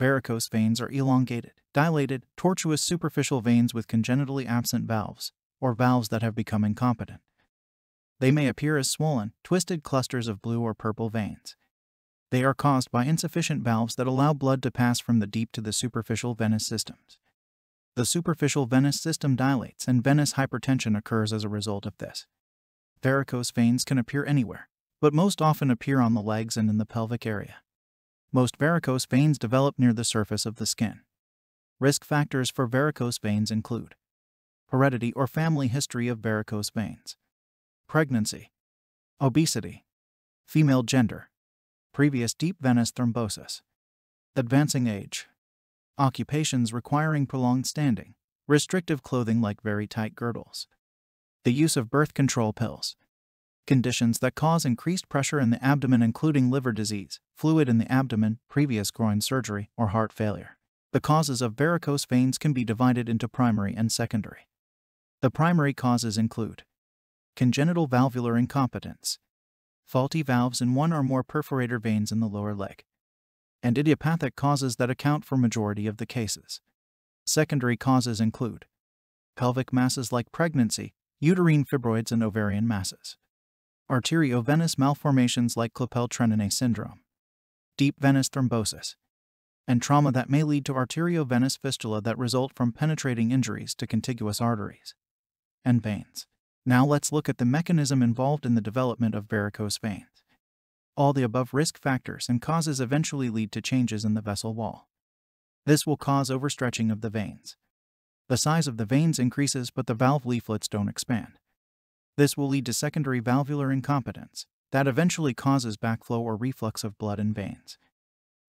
varicose veins are elongated, dilated, tortuous superficial veins with congenitally absent valves, or valves that have become incompetent. They may appear as swollen, twisted clusters of blue or purple veins. They are caused by insufficient valves that allow blood to pass from the deep to the superficial venous systems. The superficial venous system dilates and venous hypertension occurs as a result of this. Varicose veins can appear anywhere, but most often appear on the legs and in the pelvic area. Most varicose veins develop near the surface of the skin. Risk factors for varicose veins include heredity or family history of varicose veins, pregnancy, obesity, female gender, previous deep venous thrombosis, advancing age, occupations requiring prolonged standing, restrictive clothing like very tight girdles, the use of birth control pills, conditions that cause increased pressure in the abdomen including liver disease, fluid in the abdomen, previous groin surgery, or heart failure. The causes of varicose veins can be divided into primary and secondary. The primary causes include congenital valvular incompetence, faulty valves in one or more perforator veins in the lower leg, and idiopathic causes that account for majority of the cases. Secondary causes include pelvic masses like pregnancy, uterine fibroids and ovarian masses, arteriovenous malformations like Klippel-Trénaunay syndrome, deep venous thrombosis, and trauma that may lead to arteriovenous fistula that result from penetrating injuries to contiguous arteries and veins. Now let's look at the mechanism involved in the development of varicose veins. All the above risk factors and causes eventually lead to changes in the vessel wall. This will cause overstretching of the veins. The size of the veins increases but the valve leaflets don't expand. This will lead to secondary valvular incompetence that eventually causes backflow or reflux of blood in veins.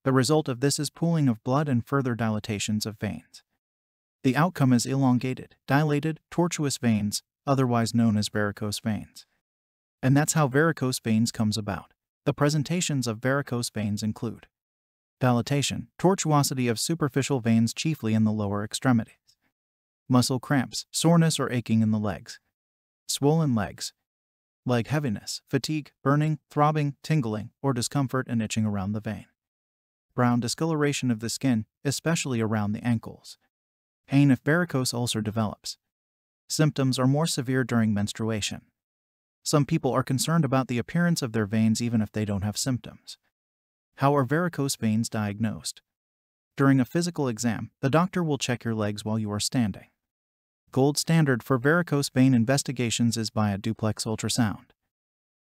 The result of this is pooling of blood and further dilatations of veins. The outcome is elongated, dilated, tortuous veins, otherwise known as varicose veins. And that's how varicose veins comes about. The presentations of varicose veins include dilatation, tortuosity of superficial veins chiefly in the lower extremities, muscle cramps, soreness or aching in the legs, swollen legs, leg heaviness, fatigue, burning, throbbing, tingling, or discomfort and itching around the vein, brown discoloration of the skin, especially around the ankles, pain if varicose ulcer develops. Symptoms are more severe during menstruation. Some people are concerned about the appearance of their veins even if they don't have symptoms. How are varicose veins diagnosed? During a physical exam, the doctor will check your legs while you are standing. Gold standard for varicose vein investigations is by a duplex ultrasound.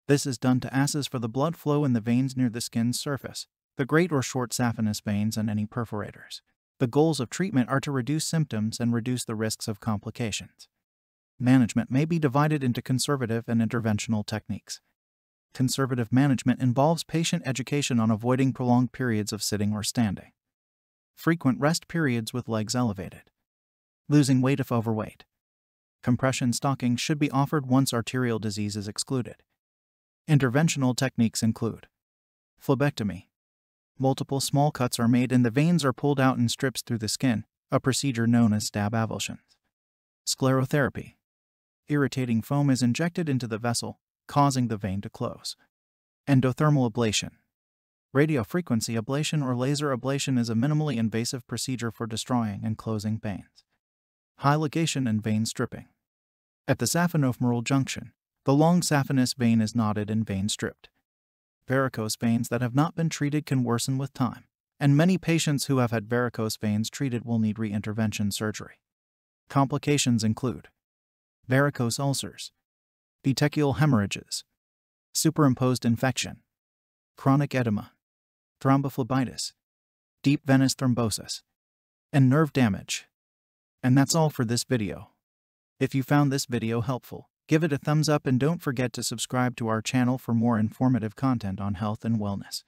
This is done to assess for the blood flow in the veins near the skin's surface, the great or short saphenous veins and any perforators. The goals of treatment are to reduce symptoms and reduce the risks of complications. Management may be divided into conservative and interventional techniques. Conservative management involves patient education on avoiding prolonged periods of sitting or standing, frequent rest periods with legs elevated, losing weight if overweight. Compression stockings should be offered once arterial disease is excluded. Interventional techniques include phlebectomy. Multiple small cuts are made and the veins are pulled out in strips through the skin, a procedure known as stab avulsions. Sclerotherapy. Irritating foam is injected into the vessel, causing the vein to close. Endothermal ablation. Radiofrequency ablation or laser ablation is a minimally invasive procedure for destroying and closing veins. High ligation and vein stripping. At the saphenofemoral junction, the long saphenous vein is knotted and vein stripped. Varicose veins that have not been treated can worsen with time, and many patients who have had varicose veins treated will need re-intervention surgery. Complications include varicose ulcers, petechial hemorrhages, superimposed infection, chronic edema, thrombophlebitis, deep venous thrombosis, and nerve damage. And that's all for this video. If you found this video helpful, give it a thumbs up and don't forget to subscribe to our channel for more informative content on health and wellness.